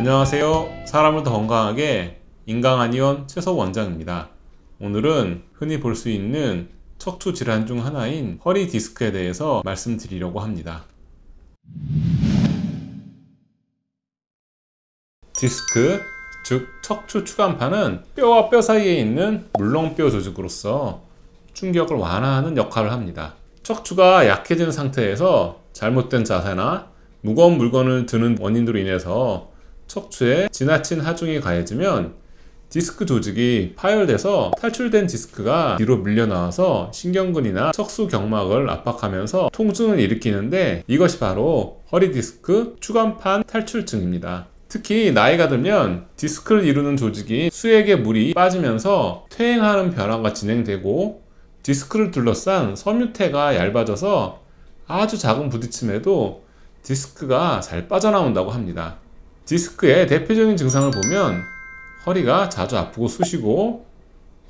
안녕하세요. 사람을 더 건강하게 인강한의원 최서우 원장입니다. 오늘은 흔히 볼 수 있는 척추 질환 중 하나인 허리 디스크에 대해서 말씀드리려고 합니다. 디스크, 즉 척추 추간판은 뼈와 뼈 사이에 있는 물렁뼈 조직으로서 충격을 완화하는 역할을 합니다. 척추가 약해진 상태에서 잘못된 자세나 무거운 물건을 드는 원인으로 인해서 척추에 지나친 하중이 가해지면 디스크 조직이 파열돼서 탈출된 디스크가 뒤로 밀려나와서 신경근이나 척수 경막을 압박하면서 통증을 일으키는데, 이것이 바로 허리 디스크 추간판 탈출증입니다. 특히 나이가 들면 디스크를 이루는 조직이 수액에 물이 빠지면서 퇴행하는 변화가 진행되고, 디스크를 둘러싼 섬유태가 얇아져서 아주 작은 부딪힘에도 디스크가 잘 빠져나온다고 합니다. 디스크의 대표적인 증상을 보면 허리가 자주 아프고 쑤시고,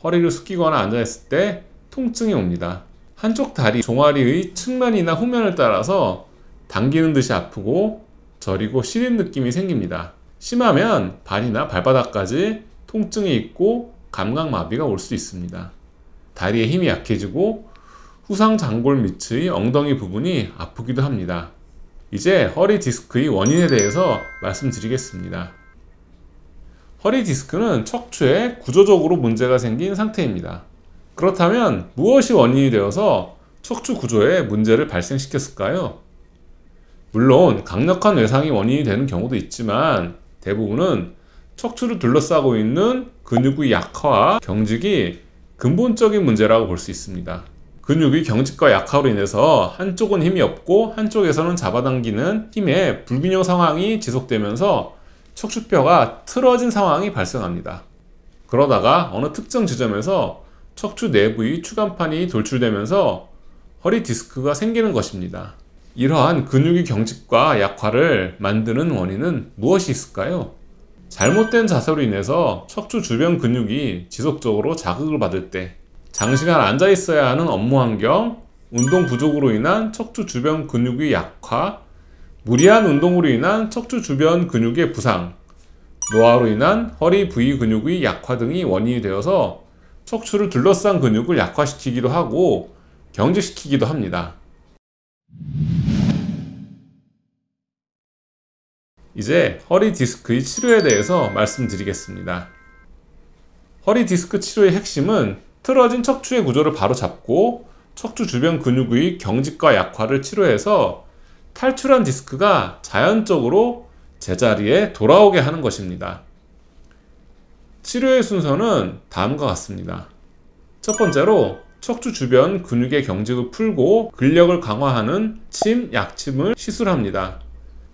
허리를 숙이거나 앉아있을 때 통증이 옵니다. 한쪽 다리 종아리의 측면이나 후면을 따라서 당기는 듯이 아프고 저리고 시린 느낌이 생깁니다. 심하면 발이나 발바닥까지 통증이 있고 감각마비가 올 수 있습니다. 다리에 힘이 약해지고 후상장골 밑의 엉덩이 부분이 아프기도 합니다. 이제 허리 디스크의 원인에 대해서 말씀드리겠습니다. 허리 디스크는 척추에 구조적으로 문제가 생긴 상태입니다. 그렇다면 무엇이 원인이 되어서 척추 구조에 문제를 발생시켰을까요? 물론 강력한 외상이 원인이 되는 경우도 있지만, 대부분은 척추를 둘러싸고 있는 근육의 약화와 경직이 근본적인 문제라고 볼 수 있습니다. 근육의 경직과 약화로 인해서 한쪽은 힘이 없고 한쪽에서는 잡아당기는 힘의 불균형 상황이 지속되면서 척추뼈가 틀어진 상황이 발생합니다. 그러다가 어느 특정 지점에서 척추 내부의 추간판이 돌출되면서 허리 디스크가 생기는 것입니다. 이러한 근육의 경직과 약화를 만드는 원인은 무엇이 있을까요? 잘못된 자세로 인해서 척추 주변 근육이 지속적으로 자극을 받을 때, 장시간 앉아 있어야 하는 업무 환경, 운동 부족으로 인한 척추 주변 근육의 약화, 무리한 운동으로 인한 척추 주변 근육의 부상, 노화로 인한 허리 부위 근육의 약화 등이 원인이 되어서 척추를 둘러싼 근육을 약화시키기도 하고 경직시키기도 합니다. 이제 허리 디스크의 치료에 대해서 말씀드리겠습니다. 허리 디스크 치료의 핵심은 틀어진 척추의 구조를 바로 잡고 척추 주변 근육의 경직과 약화를 치료해서 탈출한 디스크가 자연적으로 제자리에 돌아오게 하는 것입니다. 치료의 순서는 다음과 같습니다. 첫 번째로 척추 주변 근육의 경직을 풀고 근력을 강화하는 침, 약침을 시술합니다.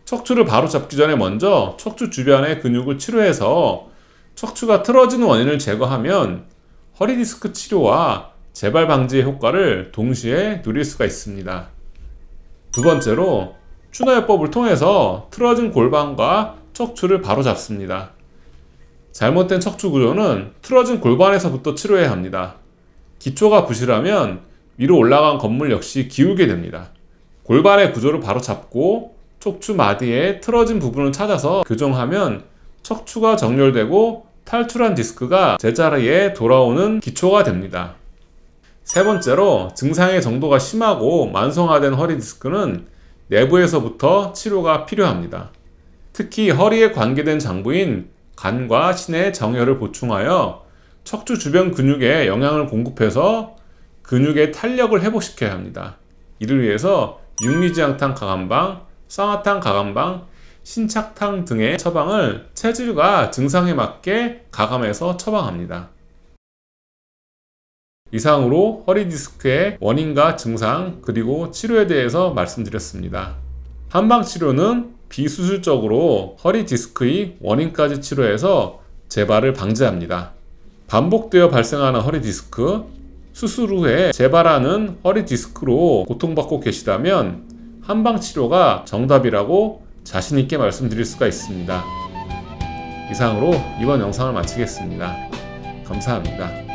척추를 바로 잡기 전에 먼저 척추 주변의 근육을 치료해서 척추가 틀어진 원인을 제거하면 허리 디스크 치료와 재발 방지의 효과를 동시에 누릴 수가 있습니다. 두 번째로 추나요법을 통해서 틀어진 골반과 척추를 바로 잡습니다. 잘못된 척추 구조는 틀어진 골반에서부터 치료해야 합니다. 기초가 부실하면 위로 올라간 건물 역시 기울게 됩니다. 골반의 구조를 바로 잡고 척추 마디의 틀어진 부분을 찾아서 교정하면 척추가 정렬되고 탈출한 디스크가 제자리에 돌아오는 기초가 됩니다. 세 번째로 증상의 정도가 심하고 만성화된 허리 디스크는 내부에서부터 치료가 필요합니다. 특히 허리에 관계된 장부인 간과 신의 정혈을 보충하여 척추 주변 근육에 영향을 공급해서 근육의 탄력을 회복시켜야 합니다. 이를 위해서 육미지황탕 가감방, 쌍화탕 가감방, 신착탕 등의 처방을 체질과 증상에 맞게 가감해서 처방합니다. 이상으로 허리 디스크의 원인과 증상 그리고 치료에 대해서 말씀드렸습니다. 한방치료는 비수술적으로 허리 디스크의 원인까지 치료해서 재발을 방지합니다. 반복되어 발생하는 허리 디스크, 수술 후에 재발하는 허리 디스크로 고통받고 계시다면 한방치료가 정답이라고 자신있게 말씀드릴 수가 있습니다. 이상으로 이번 영상을 마치겠습니다. 감사합니다.